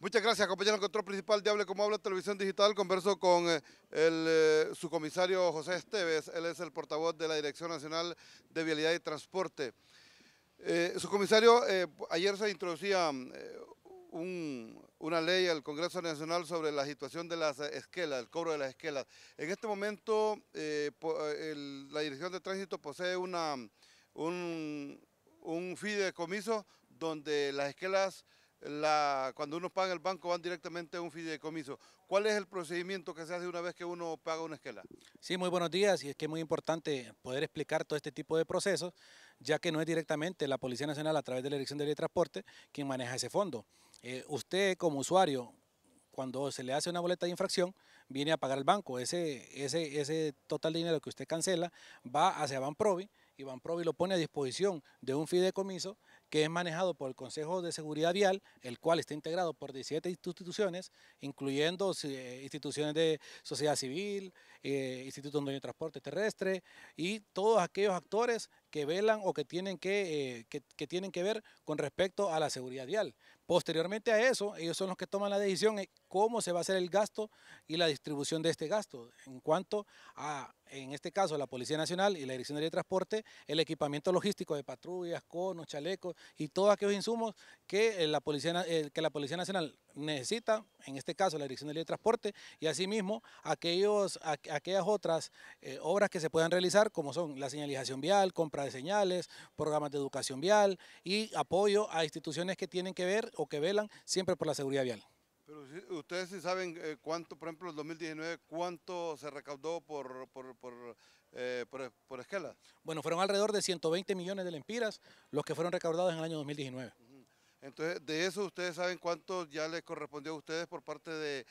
Muchas gracias, compañero. En control principal de Hable Como Habla, Televisión Digital, converso con el subcomisario José Esteves. Él es el portavoz de la Dirección Nacional de Vialidad y Transporte. Subcomisario, ayer se introducía una ley al Congreso Nacional sobre la situación de las esquelas, el cobro de las esquelas. En este momento, la Dirección de Tránsito posee un fideicomiso donde las esquelas, cuando uno paga el banco, van directamente a un fideicomiso. ¿Cuál es el procedimiento que se hace una vez que uno paga una esquela? Sí, muy buenos días, y es que es muy importante poder explicar todo este tipo de procesos, ya que no es directamente la Policía Nacional a través de la Dirección de Vialidad y Transporte quien maneja ese fondo. Usted como usuario, cuando se le hace una boleta de infracción, viene a pagar el banco. Ese total de dinero que usted cancela va hacia Banprovi, y Banprovi lo pone a disposición de un fideicomiso que es manejado por el Consejo de Seguridad Vial, el cual está integrado por 17 instituciones, incluyendo instituciones de sociedad civil, Instituto Nacional de Transporte Terrestre y todos aquellos actores que velan o que tienen que tienen que ver con respecto a la seguridad vial. Posteriormente a eso, ellos son los que toman la decisión de cómo se va a hacer el gasto y la distribución de este gasto. En cuanto a, en este caso, la Policía Nacional y la Dirección de Transporte, el equipamiento logístico de patrullas, conos, chalecos y todos aquellos insumos que la Policía Nacional necesita, en este caso la Dirección de Transporte, y asimismo aquellas otras obras que se puedan realizar, como son la señalización vial, compra de señales, programas de educación vial y apoyo a instituciones que tienen que ver o que velan siempre por la seguridad vial. Pero ustedes sí saben cuánto, por ejemplo, en 2019, cuánto se recaudó por esquela. Bueno, fueron alrededor de 120 millones de lempiras los que fueron recaudados en el año 2019. Entonces, de eso ustedes saben cuánto ya les correspondió a ustedes por parte de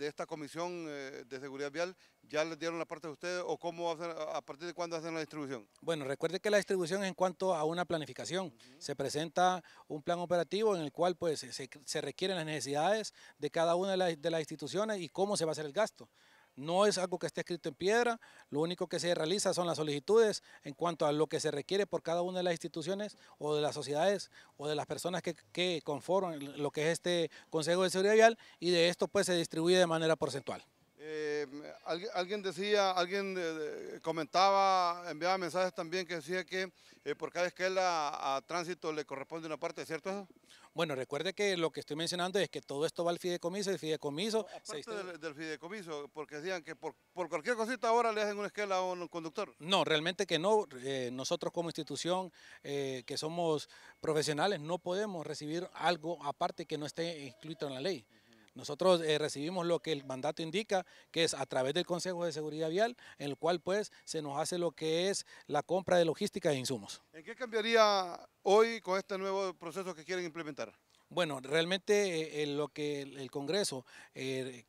esta comisión de seguridad vial. ¿Ya les dieron la parte de ustedes o cómo hacen, a partir de cuándo hacen la distribución? Bueno, recuerde que la distribución es en cuanto a una planificación. Se presenta un plan operativo en el cual pues se requieren las necesidades de cada una de las instituciones y cómo se va a hacer el gasto. No es algo que esté escrito en piedra, lo único que se realiza son las solicitudes en cuanto a lo que se requiere por cada una de las instituciones o de las sociedades o de las personas que conforman lo que es este Consejo de Seguridad Vial, y de esto pues se distribuye de manera porcentual. Alguien enviaba mensajes también que decía que por cada esquela a tránsito le corresponde una parte, ¿cierto eso? Bueno, recuerde que lo que estoy mencionando es que todo esto va al fideicomiso, el fideicomiso... Aparte del fideicomiso, porque decían que por cualquier cosita ahora le hacen una esquela a un conductor. No, realmente que no. Nosotros como institución que somos profesionales no podemos recibir algo aparte que no esté inscrito en la ley. Nosotros recibimos lo que el mandato indica, que es a través del Consejo de Seguridad Vial, en el cual pues se nos hace lo que es la compra de logística de insumos. ¿En qué cambiaría hoy con este nuevo proceso que quieren implementar? Bueno, realmente lo que el Congreso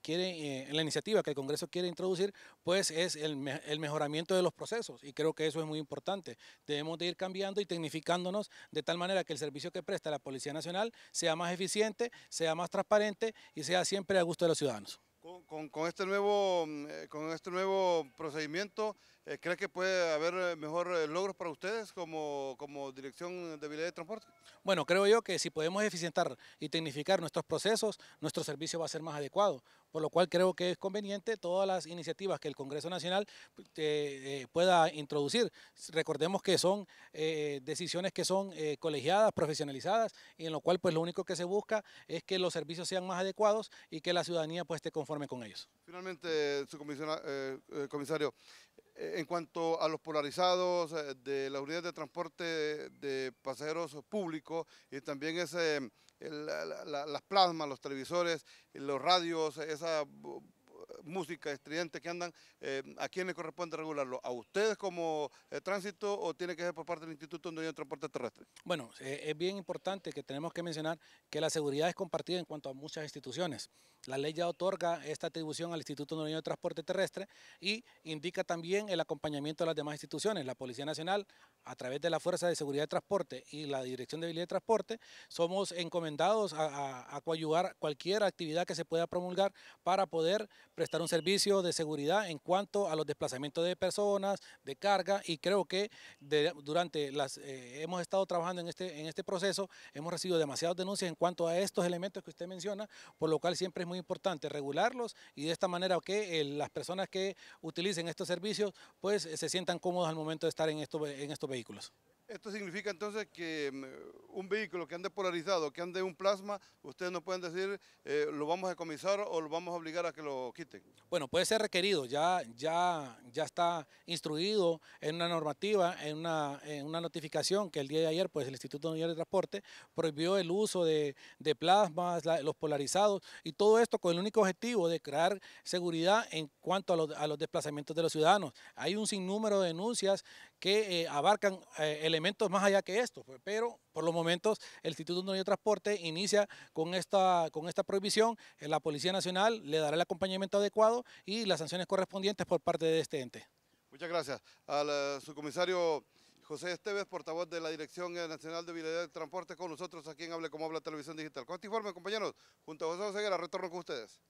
quiere, la iniciativa que el Congreso quiere introducir, pues es el mejoramiento de los procesos, y creo que eso es muy importante. Debemos de ir cambiando y tecnificándonos de tal manera que el servicio que presta la Policía Nacional sea más eficiente, sea más transparente y sea siempre a gusto de los ciudadanos. Con este nuevo procedimiento, ¿cree que puede haber mejores logros para ustedes como Dirección de Vialidad y Transporte? Bueno, creo yo que si podemos eficientar y tecnificar nuestros procesos, nuestro servicio va a ser más adecuado, por lo cual creo que es conveniente todas las iniciativas que el Congreso Nacional pueda introducir. Recordemos que son decisiones que son colegiadas, profesionalizadas, y en lo cual pues lo único que se busca es que los servicios sean más adecuados y que la ciudadanía pues esté conforme con ellos. Finalmente, comisario, en cuanto a los polarizados de las unidades de transporte de pasajeros públicos y también las plasmas, los televisores, los radios, esa música estridente que andan, ¿a quién le corresponde regularlo? ¿A ustedes como tránsito o tiene que ser por parte del Instituto Nacional de Transporte Terrestre? Bueno, es bien importante que tenemos que mencionar que la seguridad es compartida en cuanto a muchas instituciones. La ley ya otorga esta atribución al Instituto Nacional de Transporte Terrestre y indica también el acompañamiento de las demás instituciones. La Policía Nacional, a través de la Fuerza de Seguridad de Transporte y la Dirección de Vialidad y Transporte, somos encomendados a coadyuvar cualquier actividad que se pueda promulgar para poder prestar prestar un servicio de seguridad en cuanto a los desplazamientos de personas, de carga, y creo que hemos estado trabajando en este proceso, hemos recibido demasiadas denuncias en cuanto a estos elementos que usted menciona, por lo cual siempre es muy importante regularlos y de esta manera que las personas que utilicen estos servicios pues se sientan cómodos al momento de estar en estos vehículos. Esto significa entonces que un vehículo que ande polarizado, que ande un plasma, ustedes no pueden decir lo vamos a decomisar o lo vamos a obligar a que lo quiten. Bueno, puede ser requerido, ya está instruido en una normativa, en una notificación que el día de ayer pues el Instituto Nacional de Transporte prohibió el uso de plasmas, los polarizados y todo esto con el único objetivo de crear seguridad en cuanto a los desplazamientos de los ciudadanos. Hay un sinnúmero de denuncias que abarcan elementos más allá que esto, pero por los momentos el Instituto Nacional de Transporte inicia con esta prohibición, la Policía Nacional le dará el acompañamiento adecuado y las sanciones correspondientes por parte de este ente. Muchas gracias al subcomisario José Esteves, portavoz de la Dirección Nacional de Vialidad y Transporte, con nosotros aquí en Hable Como Habla Televisión Digital. Con este informe, compañeros, junto a José Oseguera, retorno con ustedes.